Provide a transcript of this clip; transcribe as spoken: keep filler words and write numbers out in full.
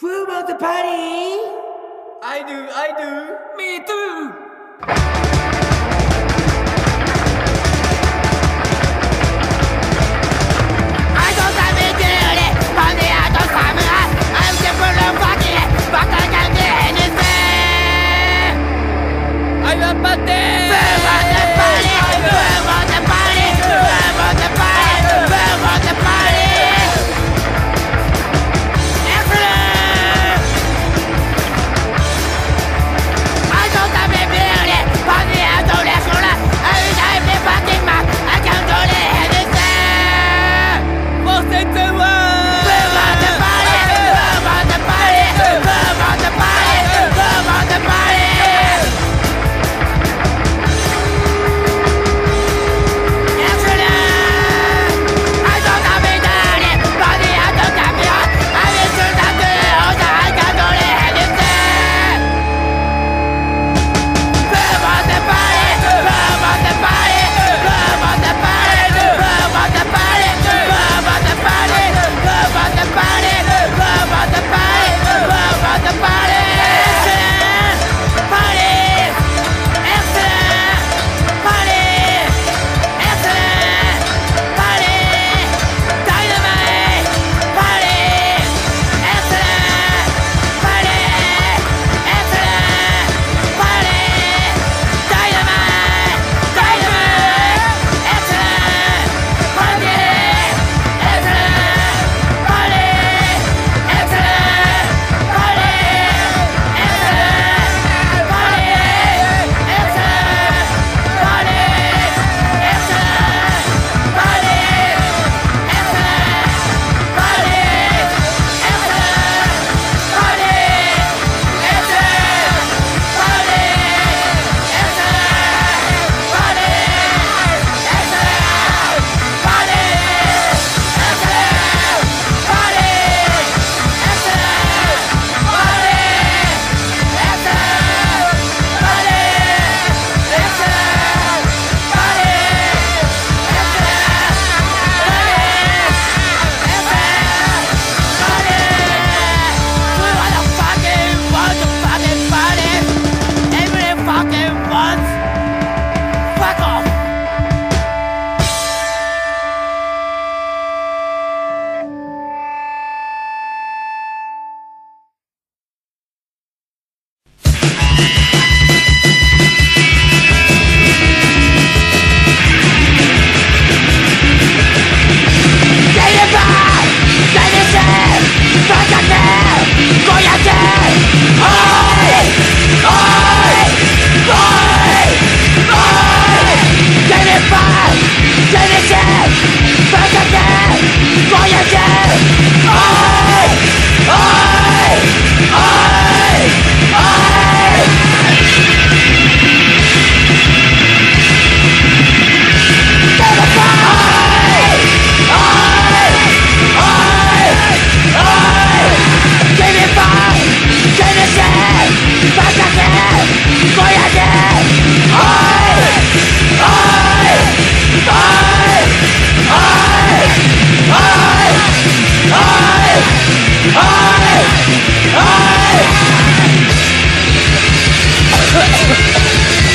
Who wants the party? I do, I do, me too! I